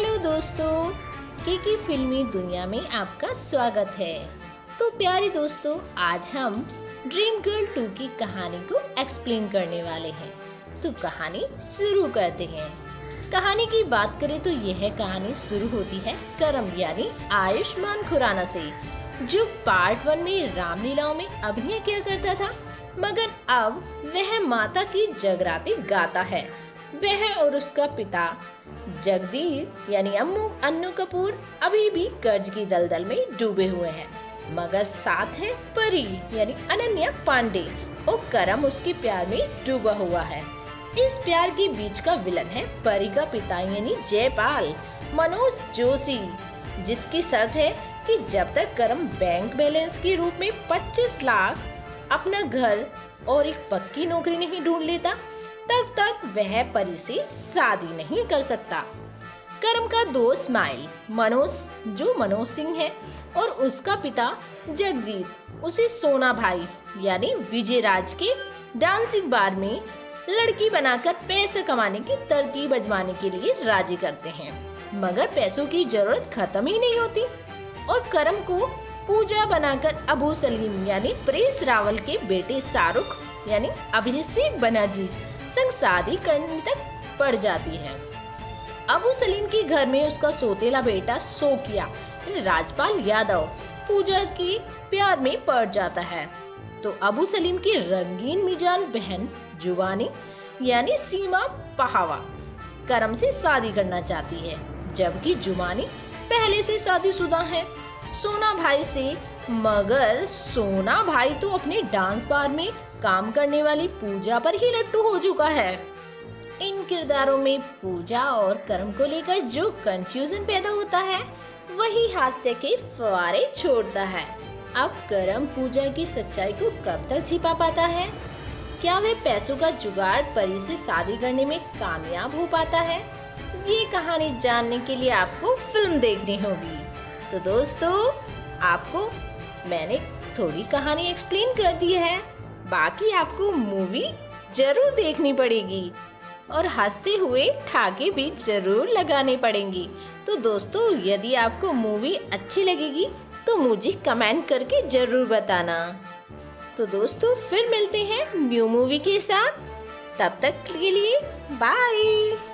Hello दोस्तों, केके फिल्मी दुनिया में आपका स्वागत है। तो प्यारे दोस्तों, आज हम ड्रीम गर्ल 2 की कहानी को एक्सप्लेन करने वाले हैं, तो कहानी शुरू करते हैं। कहानी की बात करें तो यह कहानी शुरू होती है करम यानी आयुष्मान खुराना से, जो पार्ट 1 में रामलीलाओं में अभिनय किया करता था, मगर अब वह माता की जगराते गाता है। वह और उसका पिता जगदीर यानी अम्मू अन्नू कपूर अभी भी कर्ज की दलदल में डूबे हुए हैं, मगर साथ है परी यानी अनन्या पांडे और करम उसके प्यार में डूबा हुआ है। इस प्यार के बीच का विलन है परी का पिता यानी जयपाल मनोज जोशी, जिसकी शर्त है कि जब तक करम बैंक बैलेंस के रूप में 25 लाख, अपना घर और एक पक्की नौकरी नहीं ढूंढ लेता, तब तक वह परी से शादी नहीं कर सकता। करम का दोस्त माई मनोज, जो मनोज सिंह है, और उसका पिता जगदीत उसे सोना भाई यानी विजयराज के डांसिंग बार में लड़की बनाकर पैसे कमाने की तरकीब आजमाने के लिए राजी करते हैं, मगर पैसों की जरूरत खत्म ही नहीं होती और करम को पूजा बनाकर अबू सलीम यानी प्रिंस रावल के बेटे शाहरुख यानी अभिजीत सिंह बनर्जी संग शादी करने तक पड़ जाती है। अबू सलीम के घर में उसका सौतेला बेटा सोकिया राजपाल यादव पूजा के प्यार में पड़ जाता है, तो अबू सलीम की रंगीन मिजान बहन जुवानी यानी सीमा पहवा करम से शादी करना चाहती है, जबकि जुवानी पहले से शादीशुदा है सोना भाई से, मगर सोना भाई तो अपने डांस बार में काम करने वाली पूजा पर ही लट्टू हो चुका है। इन किरदारों में पूजा और कर्म को लेकर जो कंफ्यूजन पैदा होता है, वही हास्य के फवारे छोड़ता है। अब कर्म पूजा की सच्चाई को कब तक छिपा पाता है? क्या वह पैसों का जुगाड़ परी से शादी करने में कामयाब हो पाता है? ये कहानी जानने के लिए आपको फिल्म देखनी होगी। तो दोस्तों, आपको मैंने थोड़ी कहानी एक्सप्लेन कर दी है, बाकी आपको मूवी जरूर देखनी पड़ेगी और हंसते हुए ठाके भी जरूर लगाने पड़ेंगी। तो दोस्तों, यदि आपको मूवी अच्छी लगेगी तो मुझे कमेंट करके जरूर बताना। तो दोस्तों, फिर मिलते हैं न्यू मूवी के साथ, तब तक के लिए बाय।